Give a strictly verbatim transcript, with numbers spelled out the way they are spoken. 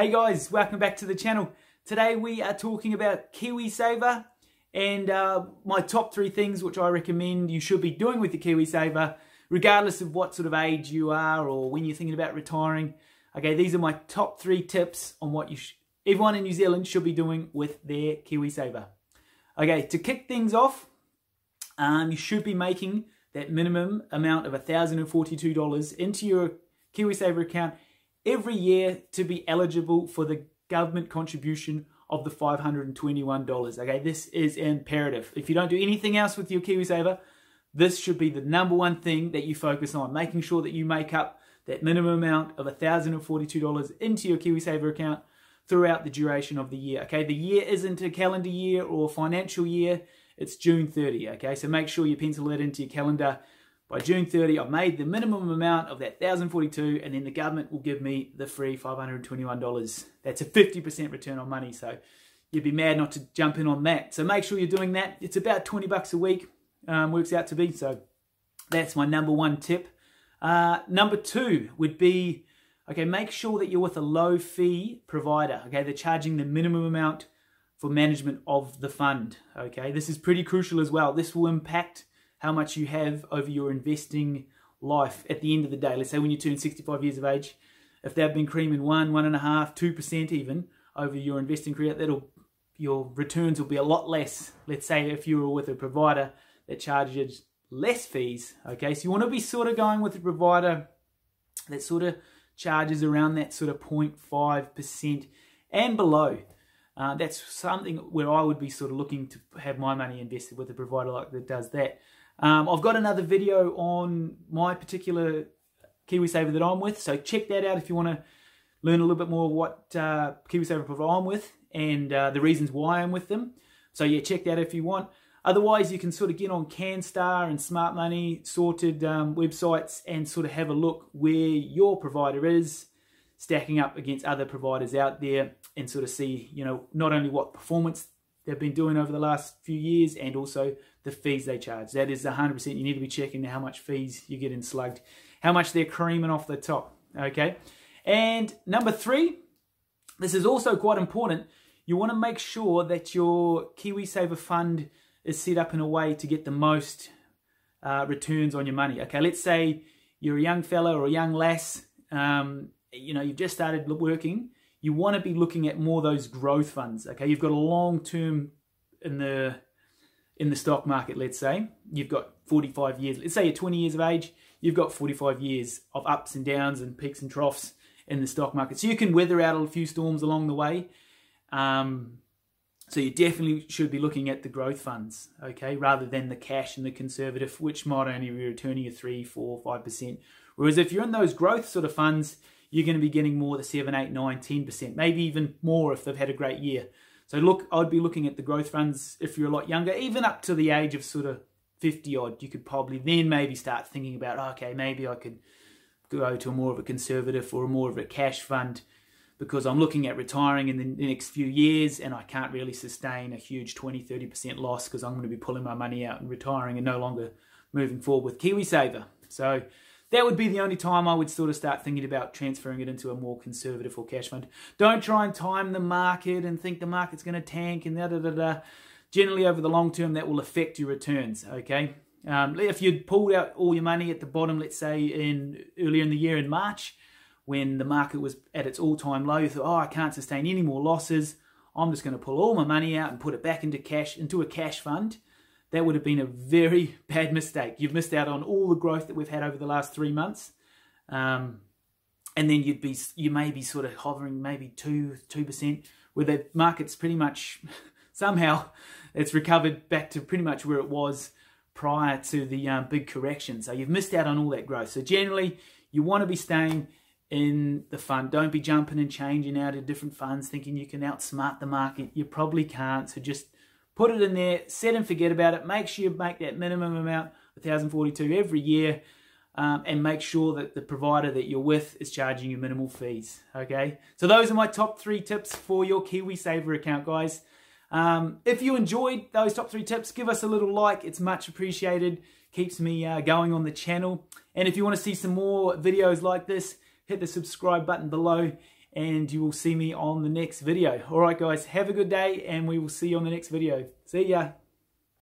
Hey guys, welcome back to the channel. Today we are talking about KiwiSaver and uh, my top three things which I recommend you should be doing with the KiwiSaver regardless of what sort of age you are or when you're thinking about retiring. Okay, these are my top three tips on what you sh everyone in New Zealand should be doing with their KiwiSaver. Okay, to kick things off, um, you should be making that minimum amount of one thousand forty-two dollars into your KiwiSaver account every year to be eligible for the government contribution of the five hundred twenty-one dollars. Okay, this is imperative. If you don't do anything else with your KiwiSaver, this should be the number one thing that you focus on, making sure that you make up that minimum amount of one thousand forty-two dollars into your KiwiSaver account throughout the duration of the year. Okay, the year isn't a calendar year or financial year, it's June thirtieth. Okay, so make sure you pencil it into your calendar. By June thirtieth, I've made the minimum amount of that one thousand forty-two dollars, and then the government will give me the free five hundred twenty-one dollars. That's a fifty percent return on money, so you'd be mad not to jump in on that. So make sure you're doing that. It's about twenty bucks a week, um, works out to be. So that's my number one tip. Uh, number two would be, okay, make sure that you're with a low-fee provider. Okay, they're charging the minimum amount for management of the fund. Okay, this is pretty crucial as well. This will impact how much you have over your investing life at the end of the day. Let's say when you turn sixty-five years of age, if they've been creaming one, one and a half, two percent even over your investing career, that'll your returns will be a lot less. Let's say if you were with a provider that charges less fees. Okay, so you want to be sort of going with a provider that sort of charges around that sort of zero point five percent and below. Uh, that's something where I would be sort of looking to have my money invested with a provider like that does that. Um, I've got another video on my particular KiwiSaver that I'm with, so check that out if you want to learn a little bit more what uh, KiwiSaver provider I'm with and uh, the reasons why I'm with them. So yeah, check that out if you want. Otherwise, you can sort of get on CanStar and Smart Money, sorted um, websites, and sort of have a look where your provider is stacking up against other providers out there, and sort of see, you know, not only what performance they've been doing over the last few years and also the fees they charge. That is one hundred percent. You need to be checking how much fees you get in slugged, how much they're creaming off the top. Okay. And number three, this is also quite important. You want to make sure that your KiwiSaver fund is set up in a way to get the most uh, returns on your money. Okay. Let's say you're a young fella or a young lass. Um, you know, you've just started working. You want to be looking at more of those growth funds. Okay, you've got a long term in the in the stock market, let's say. You've got forty-five years. Let's say you're twenty years of age. You've got forty-five years of ups and downs and peaks and troughs in the stock market. So you can weather out a few storms along the way. Um, so you definitely should be looking at the growth funds, okay, rather than the cash and the conservative, which might only be returning you three, four, five percent. Whereas if you're in those growth sort of funds, you're going to be getting more the seven, eight, nine, ten percent, maybe even more if they've had a great year. So look, I'd be looking at the growth funds if you're a lot younger, even up to the age of sort of fifty odd, you could probably then maybe start thinking about, okay, maybe I could go to a more of a conservative or more of a cash fund because I'm looking at retiring in the next few years and I can't really sustain a huge twenty, thirty percent loss because I'm going to be pulling my money out and retiring and no longer moving forward with KiwiSaver. So that would be the only time I would sort of start thinking about transferring it into a more conservative or cash fund. Don't try and time the market and think the market's going to tank and da da da da. Generally, over the long term, that will affect your returns, okay? Um, if you'd pulled out all your money at the bottom, let's say in earlier in the year in March, when the market was at its all-time low, you thought, oh, I can't sustain any more losses. I'm just going to pull all my money out and put it back into cash, into a cash fund. That would have been a very bad mistake. You've missed out on all the growth that we've had over the last three months, um, and then you'd be you may be sort of hovering maybe two two percent, where the market's pretty much somehow it's recovered back to pretty much where it was prior to the um, big correction. So you've missed out on all that growth. So generally, you want to be staying in the fund. Don't be jumping and changing out of different funds, thinking you can outsmart the market. You probably can't. So just put it in there, set and forget about it. Make sure you make that minimum amount, one thousand forty-two dollars every year, um, and make sure that the provider that you're with is charging you minimal fees, okay? So those are my top three tips for your KiwiSaver account, guys. Um, if you enjoyed those top three tips, give us a little like. It's much appreciated. Keeps me uh, going on the channel. And if you want to see some more videos like this, hit the subscribe button below. and you will see me on the next video. All right guys, have a good day, and we will see you on the next video. See ya.